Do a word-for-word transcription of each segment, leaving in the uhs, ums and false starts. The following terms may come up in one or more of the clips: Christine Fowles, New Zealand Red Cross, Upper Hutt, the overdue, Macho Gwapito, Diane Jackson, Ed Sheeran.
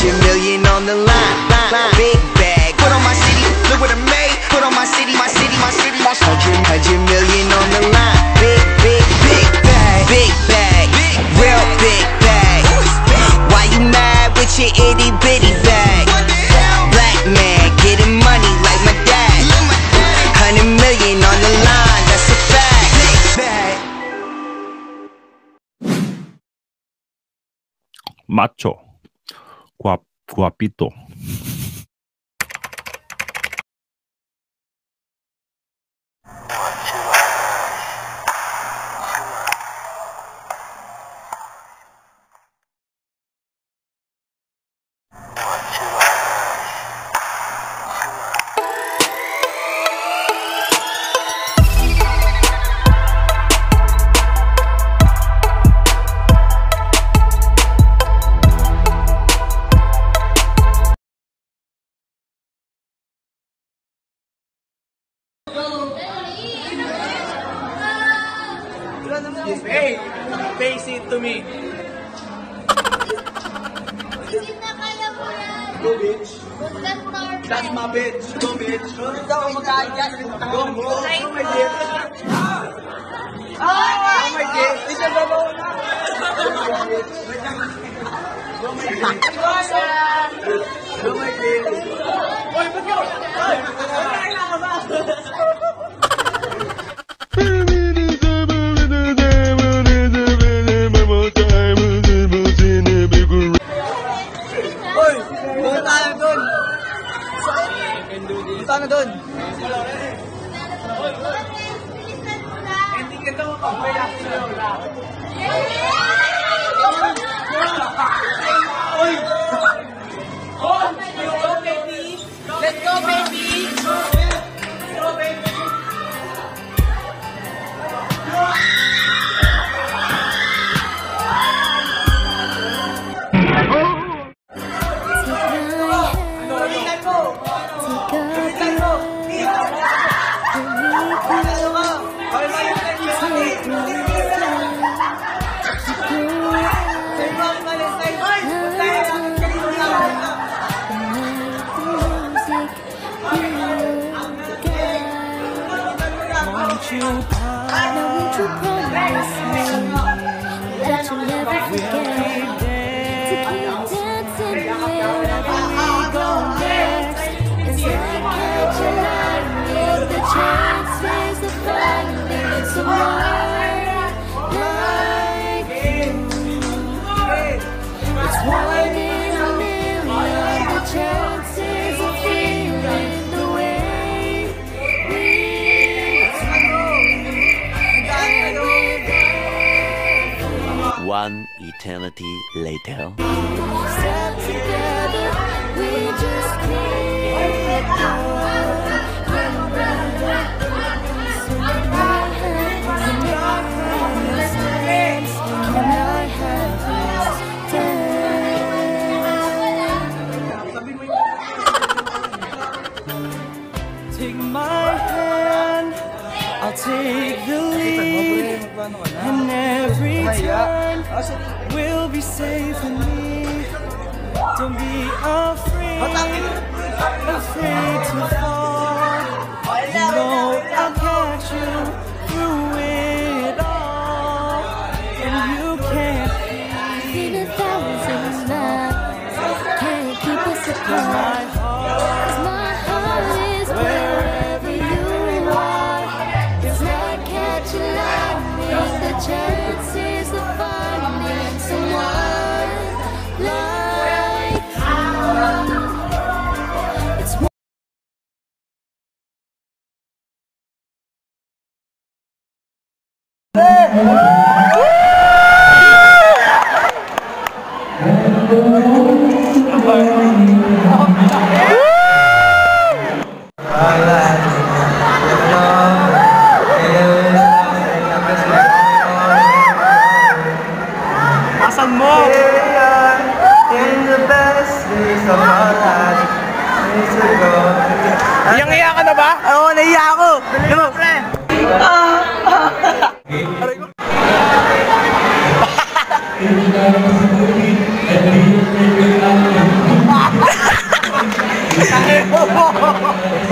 one hundred million on the line, line, big bag. Put on my city, look what I made. Put on my city, my city, my city, my city. one hundred million on the line, big, big, big bag, big bag, real big bag. Why you mad with your itty bitty bag? Black man getting money like my dad. one hundred million on the line, that's a fact. Big bag. Macho. Guap, guapito. Hey, face it to me. Go, bitch. That's my bitch. Go, bitch. Oh my God. Go, go. Oh my dear. Oh my dear. It's a bubble. Go, my dear. Go, my dear. Oy, put go. Oy, kailangan ba? Ano doon? Hindi kita mapapayas na yun. Go, baby! Let's go, baby! Go, baby! You I want you to promise me that you'll never forget to keep dancing wherever we go next. It's like catching lightning, is the chance face to find me someone like you. It's one in a million, the chances of feeling the way we. One eternity later. Step together, we just can't go. Run, run, run, run. So I have to make promises. Can I have to dance? Take my hand, I'll take the lead. And every time we'll be safe and me. Don't be afraid, afraid to fall. You know I'll catch you through it all. And you can't be. Seen a thousand lives, can't keep us apart. Cause my heart is wherever you are. It's not catching lightning, it's the chances. I'm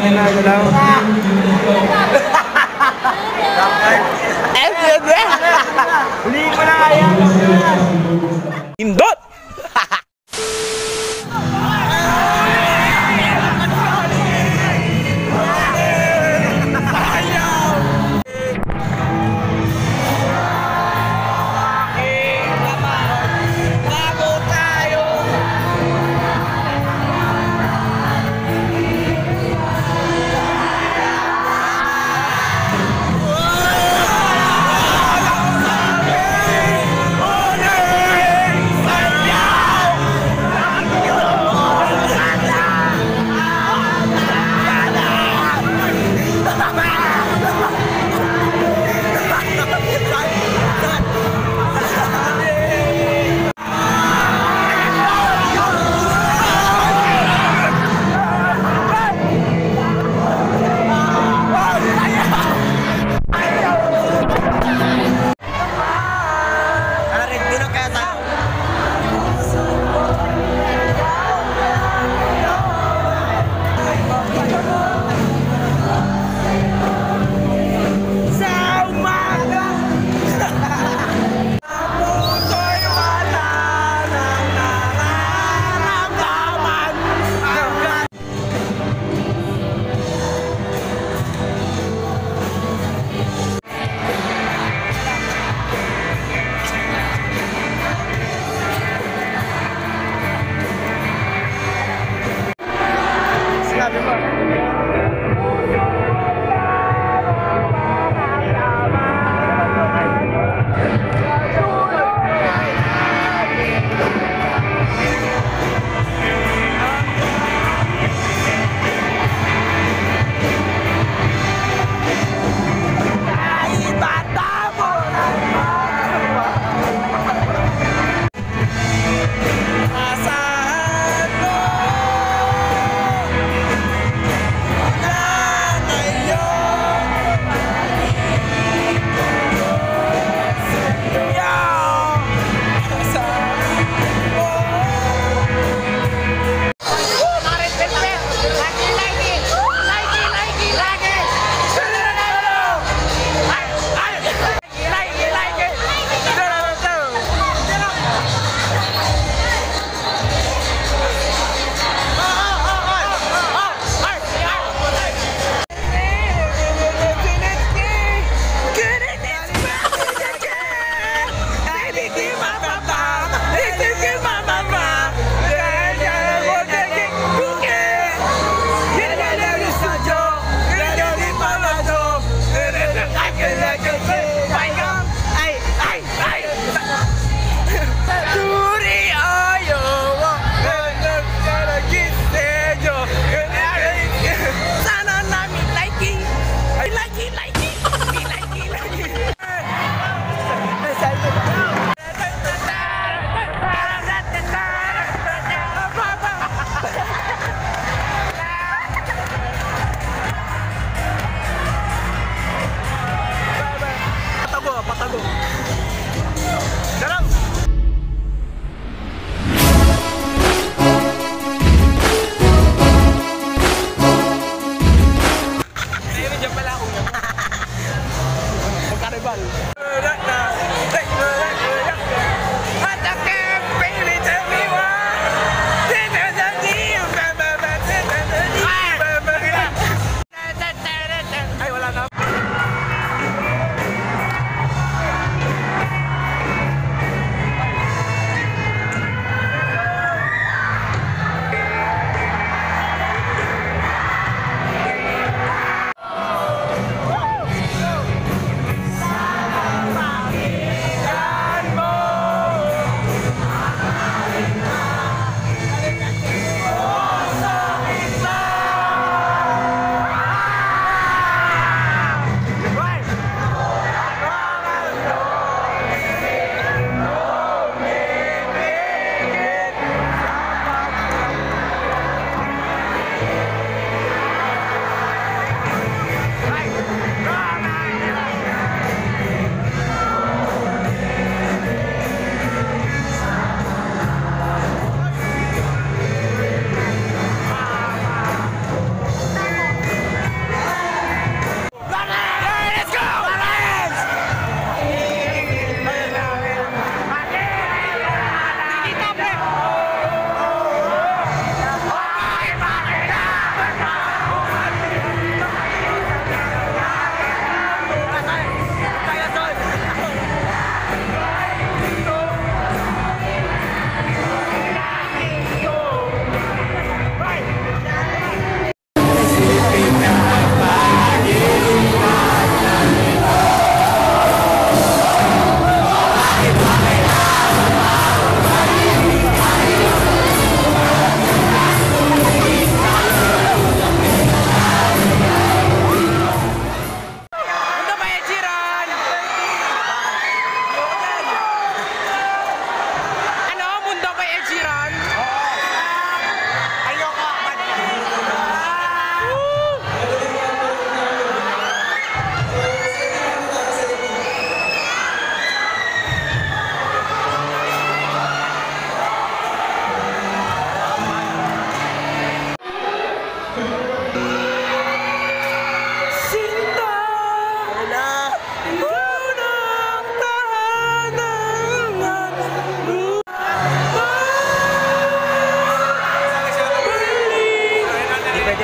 Hangin na ko lang. Huliin mo na kaya. Indot!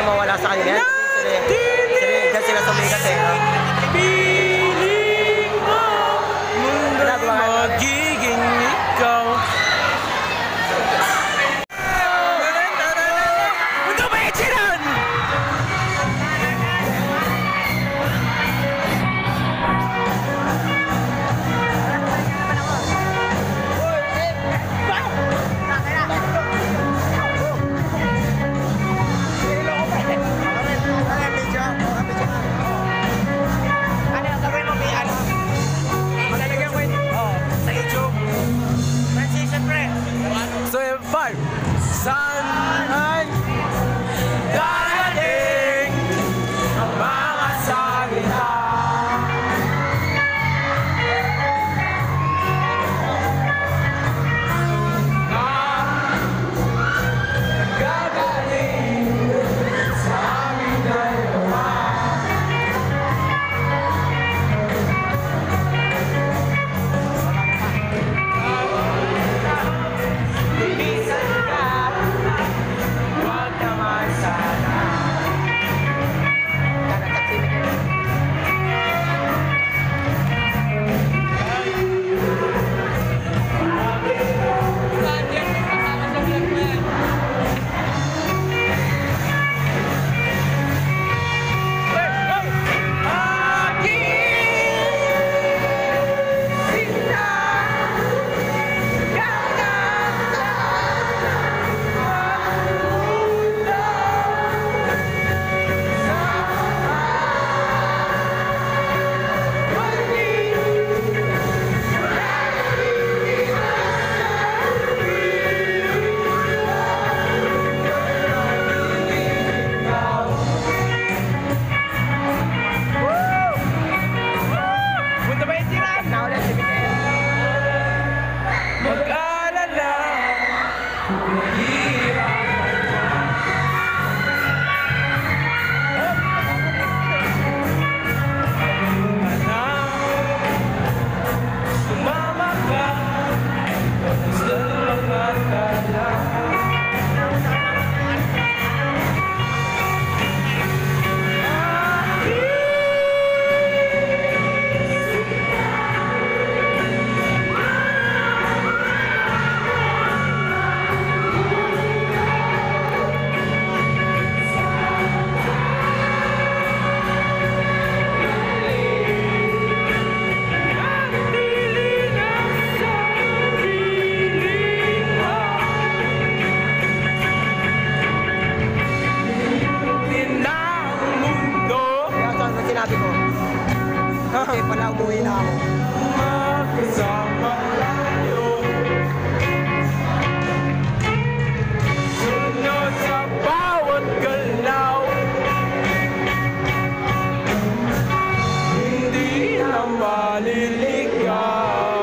mawala sa kanila. Diyan sila sumikat eh. Piling mo, mundo'y magiging ikaw. Ito ba Ed Sheeran? Sunlight, darating ang mga salita. Nagagaling sa aming dalawa. Okay, pala umuwi na ako. Magkasama tayo. Sunod sa bawat galaw. Hindi na maliligaw.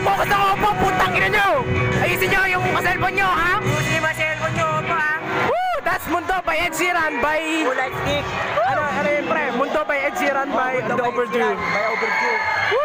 mo gusto ko po, putang ina nyo. Ayusin nyo yung mga cellphone nyo, ha? Ayusin yung mga cellphone nyo po, ha? Woo! That's Mundo by Ed Sheeran by... Who likes Nick? Ano, ano yun, pre? Mundo by Ed Sheeran by the overdue. By overdue.